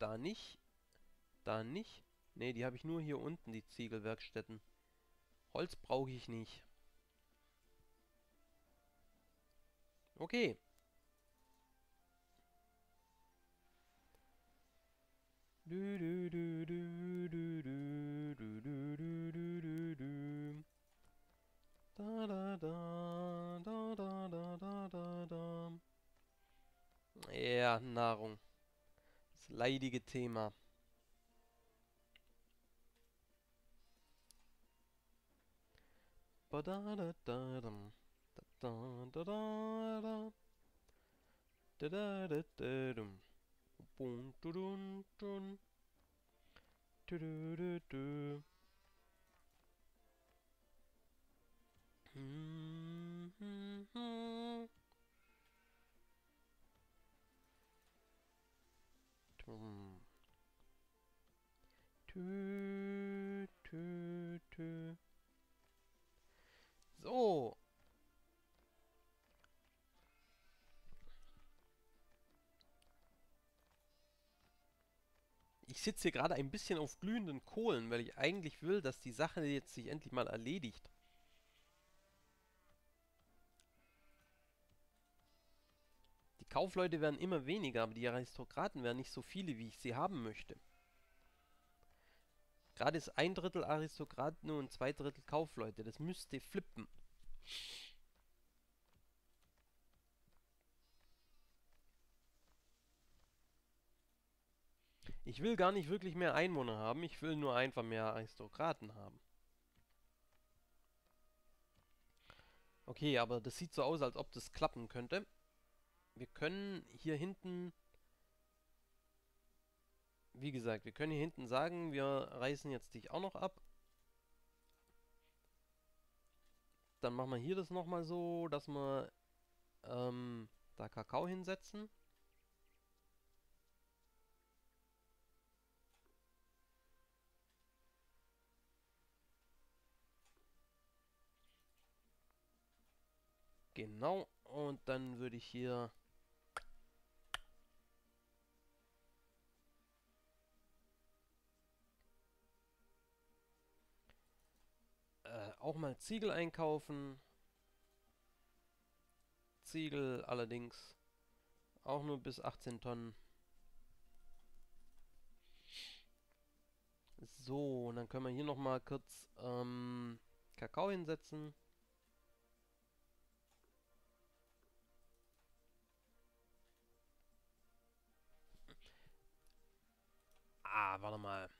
Da nicht. Da nicht. Ne, die habe ich nur hier unten, die Ziegelwerkstätten. Holz brauche ich nicht. Okay. Ja, Nahrung. Das leidige Thema. So. Ich sitze hier gerade ein bisschen auf glühenden Kohlen, weil ich eigentlich will, dass die Sache jetzt sich endlich mal erledigt. Die Kaufleute werden immer weniger, aber die Aristokraten werden nicht so viele, wie ich sie haben möchte. Gerade ist 1/3 Aristokraten und 2/3 Kaufleute. Das müsste flippen. Ich will gar nicht wirklich mehr Einwohner haben. Ich will nur einfach mehr Aristokraten haben. Okay, aber das sieht so aus, als ob das klappen könnte. Wir können hier hinten... Wie gesagt, wir können hier hinten sagen, wir reißen jetzt dich auch noch ab. Dann machen wir hier das nochmal so, dass wir da Kakao hinsetzen. Genau, und dann würde ich hier... auch mal Ziegel einkaufen. Ziegel allerdings auch nur bis 18 Tonnen. So, und dann können wir hier nochmal kurz Kakao hinsetzen. Ah, warte mal.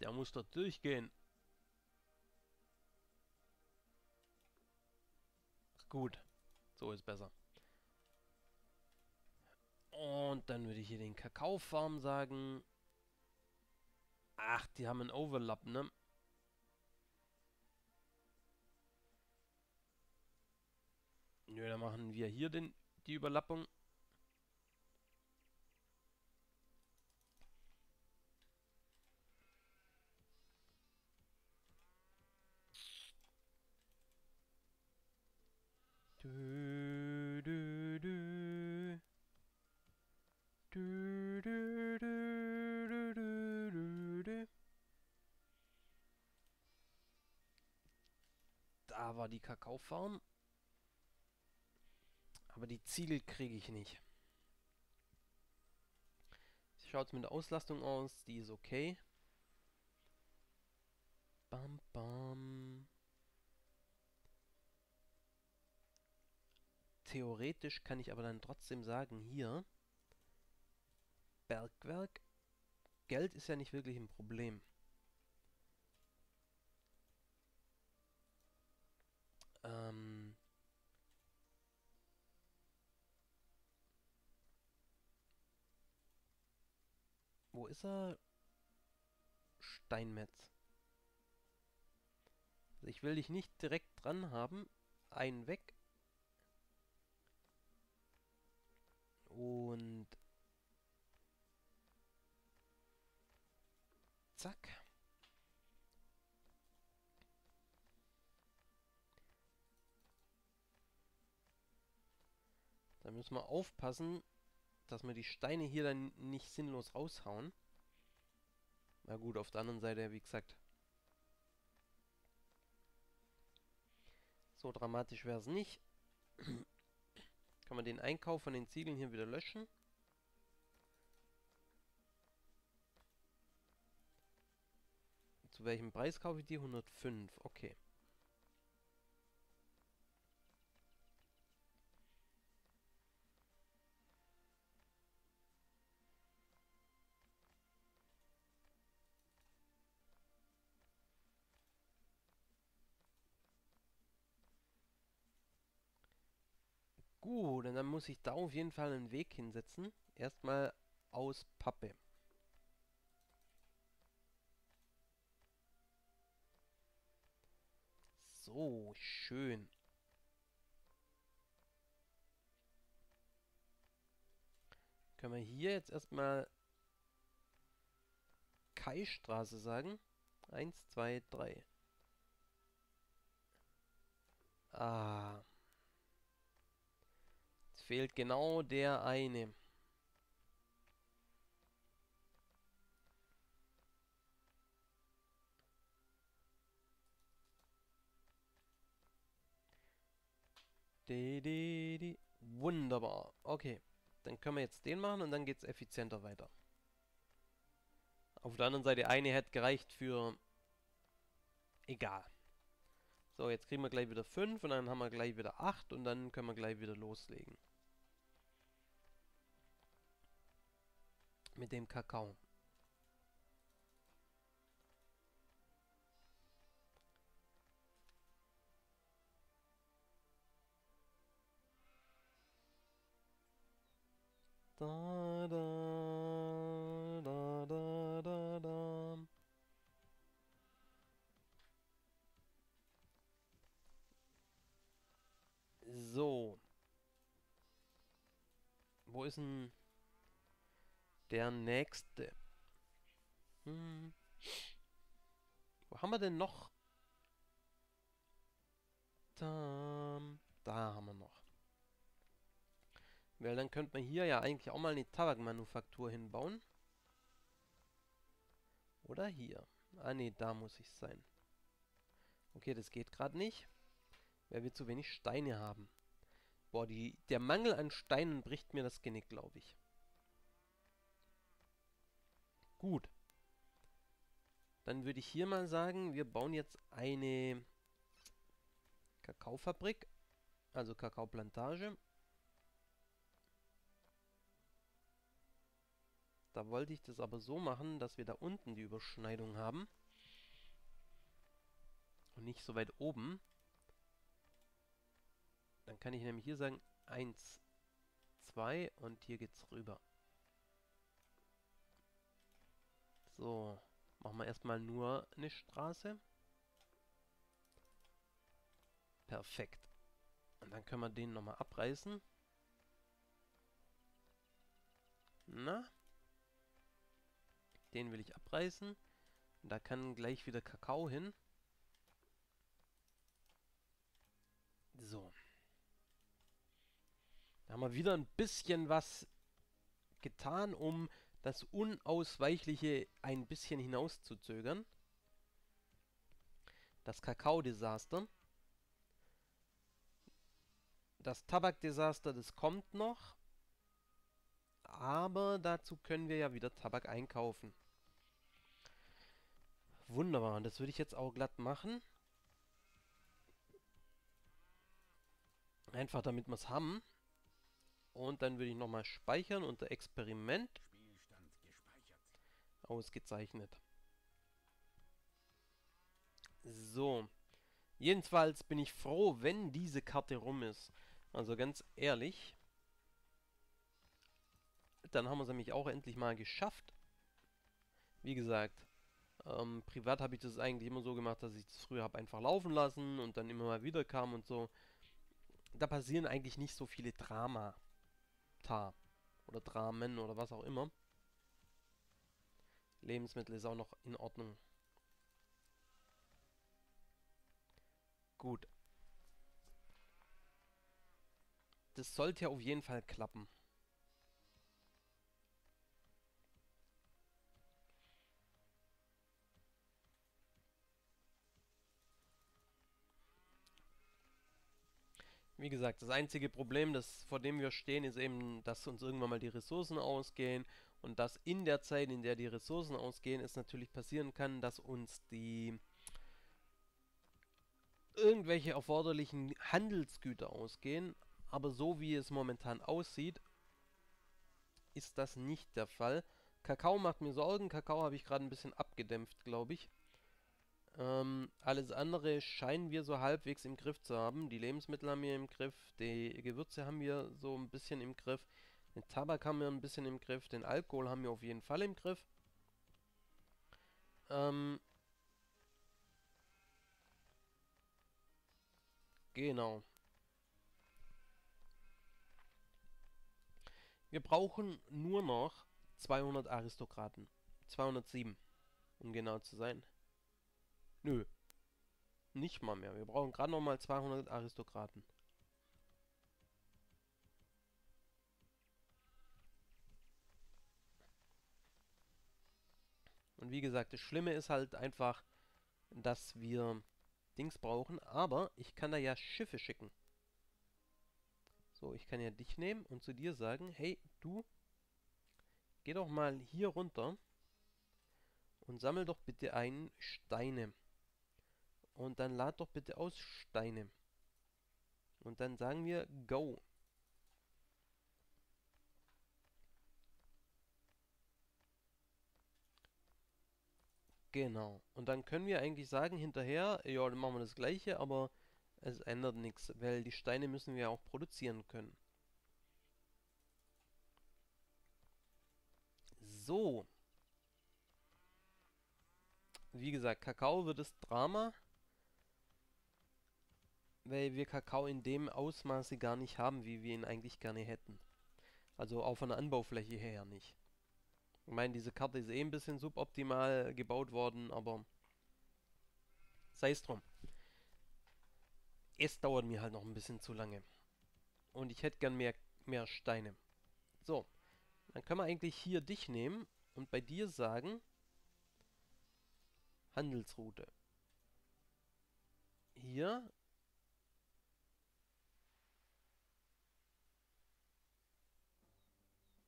Der muss da durchgehen. Gut, so ist besser. Und dann würde ich hier den Kakaofarm sagen. Ach, die haben einen Overlap, ne? Nö, dann machen wir hier die Überlappung. Da war die Kakaofarm. Aber die Ziegel kriege ich nicht. Schaut es mit der Auslastung aus, die ist okay. Bam, bam. Theoretisch kann ich aber dann trotzdem sagen, hier, Bergwerk, Geld ist ja nicht wirklich ein Problem. Wo ist er? Steinmetz. Also ich will dich nicht direkt dran haben. Einen weg. Und zack. Da müssen wir aufpassen, dass wir die Steine hier dann nicht sinnlos raushauen. Na gut, auf der anderen Seite, wie gesagt, so dramatisch wäre es nicht. Kann man den Einkauf von den Ziegeln hier wieder löschen. Zu welchem Preis kaufe ich die? 105, okay. Gut, und dann muss ich da auf jeden Fall einen Weg hinsetzen. Erstmal aus Pappe. So, schön. Können wir hier jetzt erstmal Kaistraße sagen? 1, 2, 3. Ah. Jetzt fehlt genau der eine. Wunderbar. Okay, dann können wir jetzt den machen und dann geht es effizienter weiter. Auf der anderen Seite, eine hätte gereicht für... Egal. So, jetzt kriegen wir gleich wieder 5 und dann haben wir gleich wieder 8 und dann können wir gleich wieder loslegen. Mit dem Kakao. Da, da, da, da, da, da. So. Wo ist denn der nächste? Wo haben wir denn noch? Da haben wir noch. Weil dann könnte man hier ja eigentlich auch mal eine Tabakmanufaktur hinbauen. Oder hier. Ah ne, da muss ich sein. Okay, das geht gerade nicht. Weil wir zu wenig Steine haben. Boah, der Mangel an Steinen bricht mir das Genick, glaube ich. Gut. Dann würde ich hier mal sagen, wir bauen jetzt eine Kakaofabrik. Also Kakaoplantage. Da wollte ich das aber so machen, dass wir da unten die Überschneidung haben. Und nicht so weit oben. Dann kann ich nämlich hier sagen, 1, 2 und hier geht's rüber. So, machen wir erstmal nur eine Straße. Perfekt. Und dann können wir den nochmal abreißen. Na? Den will ich abreißen. Da kann gleich wieder Kakao hin. So. Da haben wir wieder ein bisschen was getan, um das Unausweichliche ein bisschen hinauszuzögern. Das Kakao-Desaster. Das Tabak-Desaster, das kommt noch. Aber dazu können wir ja wieder Tabak einkaufen. Wunderbar, und das würde ich jetzt auch glatt machen. Einfach damit wir es haben. Und dann würde ich nochmal speichern unter Experiment. Spielstand gespeichert. Ausgezeichnet. So. Jedenfalls bin ich froh, wenn diese Karte rum ist. Also ganz ehrlich... Dann haben wir es nämlich auch endlich mal geschafft. Wie gesagt, privat habe ich das eigentlich immer so gemacht, dass ich das früher habe einfach laufen lassen und dann immer mal wieder kam und so. Da passieren eigentlich nicht so viele Dramata oder Dramen oder was auch immer. Lebensmittel ist auch noch in Ordnung. Gut. Das sollte ja auf jeden Fall klappen. Wie gesagt, das einzige Problem, vor dem wir stehen, ist eben, dass uns irgendwann mal die Ressourcen ausgehen und dass in der Zeit, in der die Ressourcen ausgehen, es natürlich passieren kann, dass uns die irgendwelche erforderlichen Handelsgüter ausgehen, aber so wie es momentan aussieht, ist das nicht der Fall. Kakao macht mir Sorgen, Kakao habe ich gerade ein bisschen abgedämpft, glaube ich. Alles andere scheinen wir so halbwegs im Griff zu haben. Die Lebensmittel haben wir im Griff, die Gewürze haben wir so ein bisschen im Griff, den Tabak haben wir ein bisschen im Griff, den Alkohol haben wir auf jeden Fall im Griff. Genau. Wir brauchen nur noch 200 Aristokraten. 207, um genau zu sein. Nö. Nicht mal mehr. Wir brauchen gerade nochmal 200 Aristokraten. Und wie gesagt, das Schlimme ist halt einfach, dass wir Dings brauchen, aber ich kann da ja Schiffe schicken. So, ich kann ja dich nehmen und zu dir sagen, hey, du, geh doch mal hier runter und sammel doch bitte ein Steine. Und dann lad doch bitte aus Steine. Und dann sagen wir go. Genau. Und dann können wir eigentlich sagen hinterher, ja, dann machen wir das gleiche, aber es ändert nichts, weil die Steine müssen wir auch produzieren können. So. Wie gesagt, Kakao wird das Drama, weil wir Kakao in dem Ausmaße gar nicht haben, wie wir ihn eigentlich gerne hätten. Also auf einer Anbaufläche her nicht. Ich meine, diese Karte ist eh ein bisschen suboptimal gebaut worden, aber sei es drum. Es dauert mir halt noch ein bisschen zu lange. Und ich hätte gern mehr Steine. So, dann können wir eigentlich hier dich nehmen und bei dir sagen, Handelsroute. Hier.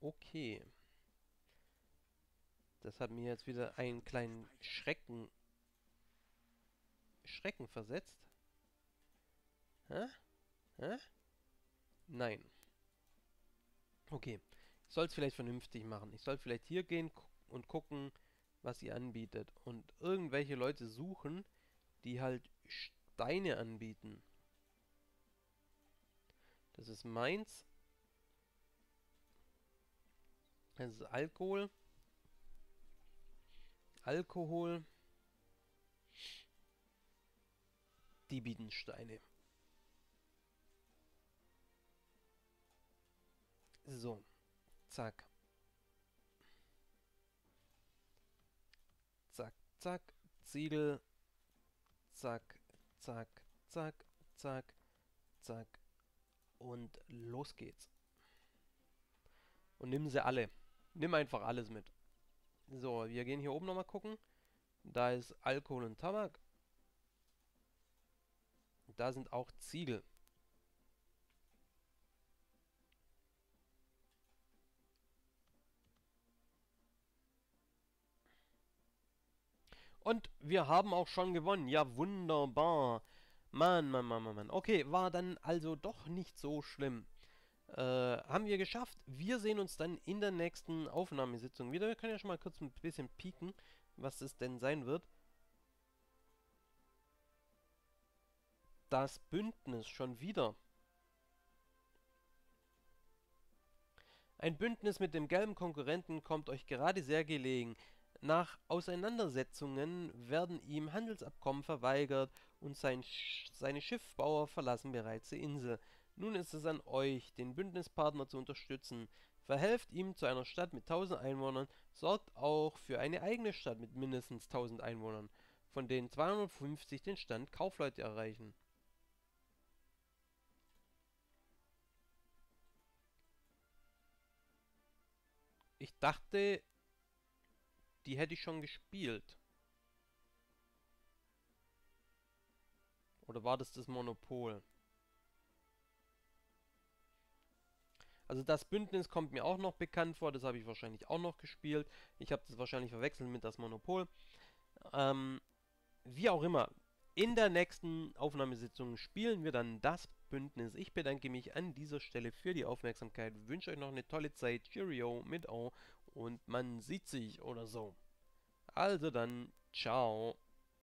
Okay. Das hat mir jetzt wieder einen kleinen Schrecken versetzt. Hä? Hä? Nein. Okay. Ich soll es vielleicht vernünftig machen. Ich soll vielleicht hier gehen und gucken, was ihr anbietet. Und irgendwelche Leute suchen, die halt Steine anbieten. Das ist meins. Das ist Alkohol. Alkohol. Die bieten Steine. So. Zack. Zack, zack. Ziegel. Zack, zack, zack, zack, zack. Und los geht's. Und nimm sie alle. Nimm einfach alles mit. So, wir gehen hier oben nochmal gucken. Da ist Alkohol und Tabak. Da sind auch Ziegel. Und wir haben auch schon gewonnen. Ja, wunderbar. Mann, Mann, Mann, Mann, Mann. Okay, war dann also doch nicht so schlimm. Haben wir geschafft. Wir sehen uns dann in der nächsten Aufnahmesitzung wieder. Wir können ja schon mal kurz ein bisschen pieken, was es denn sein wird. Das Bündnis schon wieder. Ein Bündnis mit dem gelben Konkurrenten kommt euch gerade sehr gelegen. Nach Auseinandersetzungen werden ihm Handelsabkommen verweigert und seine Schiffbauer verlassen bereits die Insel. Nun ist es an euch, den Bündnispartner zu unterstützen. Verhelft ihm zu einer Stadt mit 1000 Einwohnern, sorgt auch für eine eigene Stadt mit mindestens 1000 Einwohnern, von denen 250 den Stand Kaufleute erreichen. Ich dachte, die hätte ich schon gespielt. Oder war das Monopol? Also das Bündnis kommt mir auch noch bekannt vor, das habe ich wahrscheinlich auch noch gespielt. Ich habe das wahrscheinlich verwechselt mit das Monopol. Wie auch immer, in der nächsten Aufnahmesitzung spielen wir dann das Bündnis. Ich bedanke mich an dieser Stelle für die Aufmerksamkeit, wünsche euch noch eine tolle Zeit. Cheerio mit O und man sieht sich oder so. Also dann, ciao.